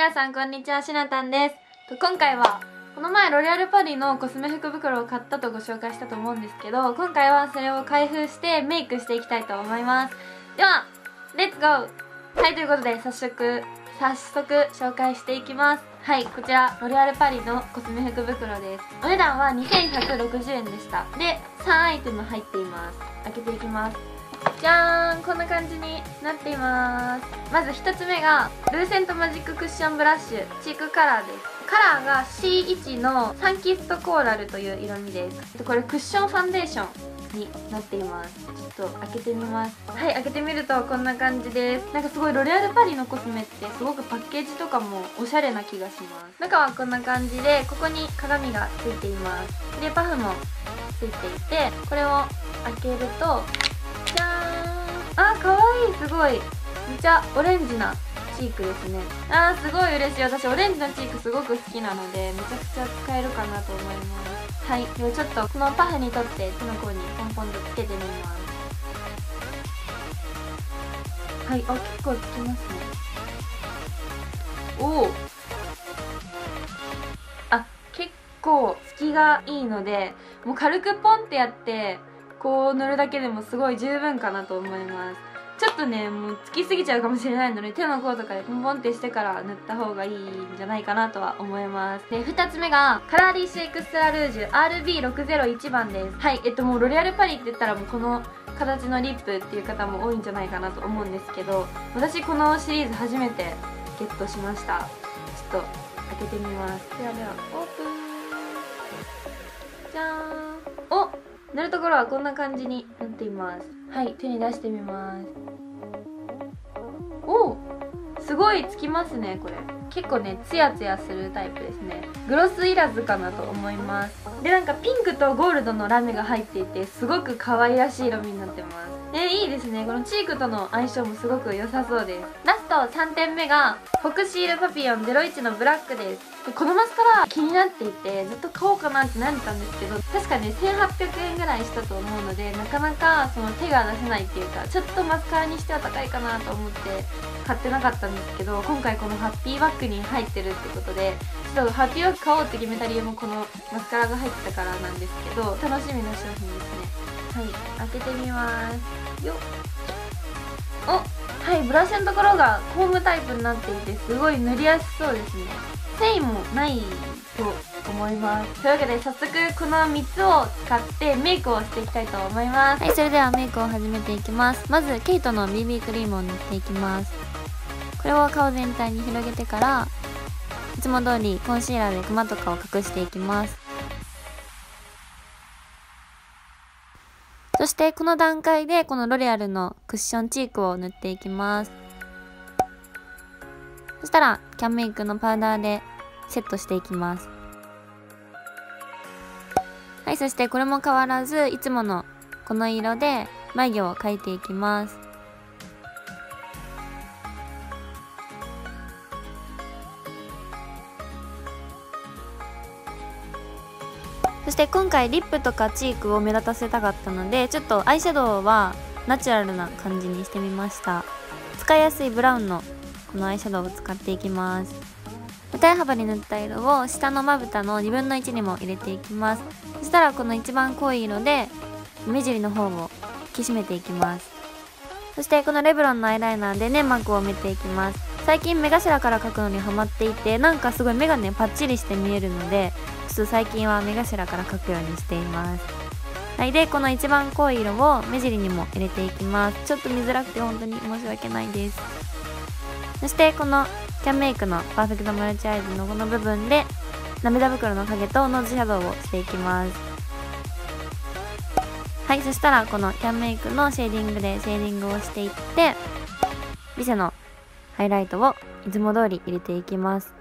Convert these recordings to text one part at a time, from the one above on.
皆さんこんにちは、しなたんです。今回はこの前ロレアルパリのコスメ福袋を買ったとご紹介したと思うんですけど、今回はそれを開封してメイクしていきたいと思います。ではレッツゴー。はい、ということで早速紹介していきます。はい、こちらロレアルパリのコスメ福袋です。お値段は2160円でした。で3アイテム入っています。開けていきます。じゃーん、こんな感じになっています。まず1つ目がルーセントマジッククッションブラッシュチークカラーです。カラーが C1 のサンキストコーラルという色味です。これクッションファンデーションになっています。ちょっと開けてみます。はい、開けてみるとこんな感じです。なんかすごいロレアルパリのコスメってすごくパッケージとかもおしゃれな気がします。中はこんな感じで、ここに鏡がついています。でパフもついていて、これを開けると、じゃーん、あーかわいい。すごいめっちゃオレンジなチークですね。あーすごい嬉しい。私オレンジのチークすごく好きなので、めちゃくちゃ使えるかなと思います。はい、ではちょっとこのパフにとって手の甲にポンポンとつけてみます。はい、あ、結構つきますね。おお、あ、結構隙がいいので、もう軽くポンってやってこう塗るだけでもすごい十分かなと思います。ちょっとね、もうつきすぎちゃうかもしれないので、手の甲とかでポンポンってしてから塗った方がいいんじゃないかなとは思います。で2つ目がカラーリーシェイクストラルージュ RB601 番です。はい、もうロレアルパリって言ったらもうこの形のリップっていう方も多いんじゃないかなと思うんですけど、私このシリーズ初めてゲットしました。ちょっと開けてみます。ではではオープン。じゃーん、おっ、塗るところはこんな感じになっています。はい、手に出してみます。おお、すごいつきますね。これ結構ね、ツヤツヤするタイプですね。グロスいらずかなと思います。でなんかピンクとゴールドのラメが入っていて、すごく可愛らしい色味になってます。いいですね。このチークとの相性もすごく良さそうです。ラスト3点目がフォクシールパピヨン01のブラックです。このマスカラ気になっていて、ずっと買おうかなって悩んでたんですけど、確かね1800円ぐらいしたと思うので、なかなかその手が出せないっていうか、ちょっとマスカラにしては高いかなと思って買ってなかったんですけど、今回このハッピーバッグに入ってるってことで、ちょっとハッピーバッグ買おうって決めた理由もこのマスカラが入ってたからなんですけど、楽しみな商品ですね。はい、開けてみます。よっ、お、はい、ブラシのところがコームタイプになっていて、すごい塗りやすそうですね。繊維もないと思います。というわけで早速この3つを使ってメイクをしていきたいと思います。はい、それではメイクを始めていきます。まずケイトの BB クリームを塗っていきます。これを顔全体に広げてから、いつも通りコンシーラーでクマとかを隠していきます。そしてこの段階でこのロレアルのクッションチークを塗っていきます。そしたらキャンメイクのパウダーでセットしていきます。はい、そしてこれも変わらずいつものこの色で眉毛を描いていきます。そして今回リップとかチークを目立たせたかったので、ちょっとアイシャドウはナチュラルな感じにしてみました。使いやすいブラウンのこのアイシャドウを使っていきます。二重幅に塗った色を下のまぶたの2分の1にも入れていきます。そしたらこの一番濃い色で目尻の方を引き締めていきます。そしてこのレブロンのアイライナーで粘膜を埋めていきます。最近目頭から描くのにハマっていて、なんかすごい目がねパッチリして見えるので、ちょっと最近は目頭から描くようにしています。はい、でこの一番濃い色を目尻にも入れていきます。ちょっと見づらくて本当に申し訳ないです。そしてこのキャンメイクのパーフェクトマルチアイズのこの部分で涙袋の影とノーズシャドウをしていきます。はい、そしたらこのキャンメイクのシェーディングでシェーディングをしていって、ビセのハイライトをいつも通り入れていきます。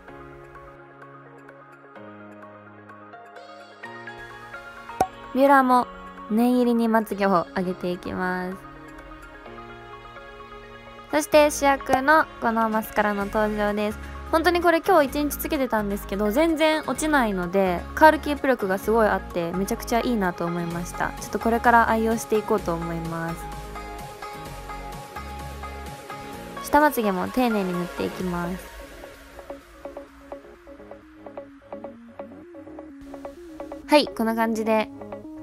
ビューラーも念入りにまつげを上げていきます。そして主役のこのマスカラの登場です。本当にこれ今日1日つけてたんですけど、全然落ちないのでカールキープ力がすごいあって、めちゃくちゃいいなと思いました。ちょっとこれから愛用していこうと思います。下まつげも丁寧に塗っていきます。はい、こんな感じで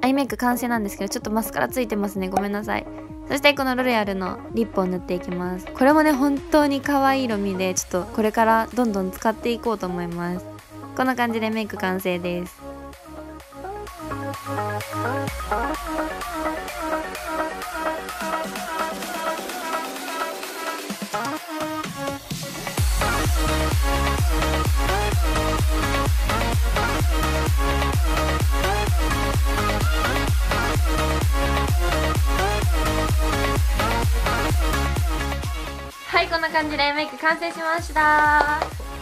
アイメイク完成なんですけど、ちょっとマスカラついてますね。ごめんなさい。そしてこのロレアルのリップを塗っていきます。これもね本当に可愛い色味で、ちょっとこれからどんどん使っていこうと思います。こんな感じでメイク完成です。はい、こんな感じでメイク完成しました。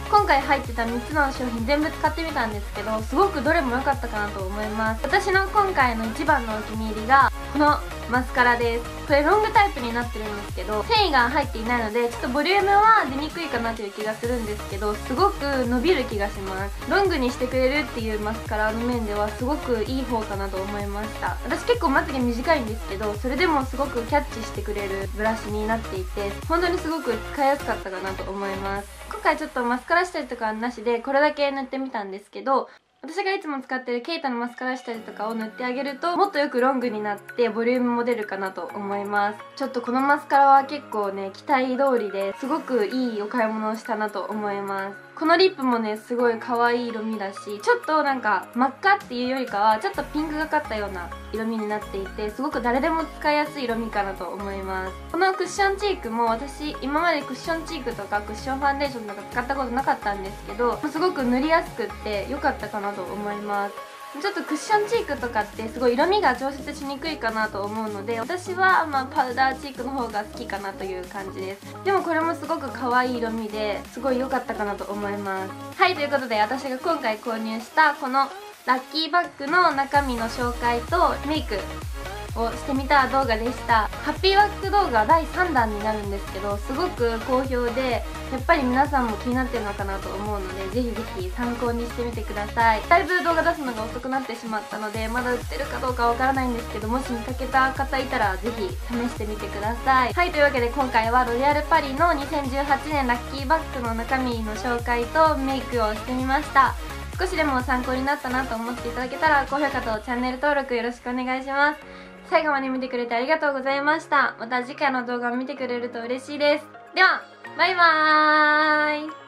今回入ってた3つの商品全部使ってみたんですけど、すごくどれも良かったかなと思います。私の今回の一番のお気に入りがこのマスカラです。これロングタイプになってるんですけど、繊維が入っていないのでちょっとボリュームは出にくいかなという気がするんですけど、すごく伸びる気がします。ロングにしてくれるっていうマスカラの面ではすごくいい方かなと思いました。私結構まつげ短いんですけど、それでもすごくキャッチしてくれるブラシになっていて、本当にすごく使いやすかったかなと思います。今回ちょっとマスカラしたりとかはなしでこれだけ塗ってみたんですけど、私がいつも使ってるケイタのマスカラ下地とかを塗ってあげると、もっとよくロングになってボリュームも出るかなと思います。ちょっとこのマスカラは結構ね期待通りで、すごくいいお買い物をしたなと思います。このリップもねすごい可愛い色味だし、ちょっとなんか真っ赤っていうよりかはちょっとピンクがかったような色味になっていて、すごく誰でも使いやすい色味かなと思います。このクッションチークも私今までクッションチークとかクッションファンデーションとか使ったことなかったんですけど、すごく塗りやすくって良かったかなと思います。ちょっとクッションチークとかってすごい色味が調節しにくいかなと思うので、私はパウダーチークの方が好きかなという感じです。でもこれもすごく可愛い色味ですごい良かったかなと思います。はい、ということで私が今回購入したこのラッキーバッグの中身の紹介とメイクをしてみた動画でした。ハッピーワーク動画第3弾になるんですけど、すごく好評で、やっぱり皆さんも気になってるのかなと思うので、ぜひぜひ参考にしてみてください。だいぶ動画出すのが遅くなってしまったので、まだ売ってるかどうかわからないんですけど、もし見かけた方いたらぜひ試してみてください。はい、というわけで今回はロレアルパリの2018年ラッキーバッグの中身の紹介とメイクをしてみました。少しでも参考になったなと思っていただけたら、高評価とチャンネル登録よろしくお願いします。最後まで見てくれてありがとうございました。また次回の動画を見てくれると嬉しいです。では、バイバーイ!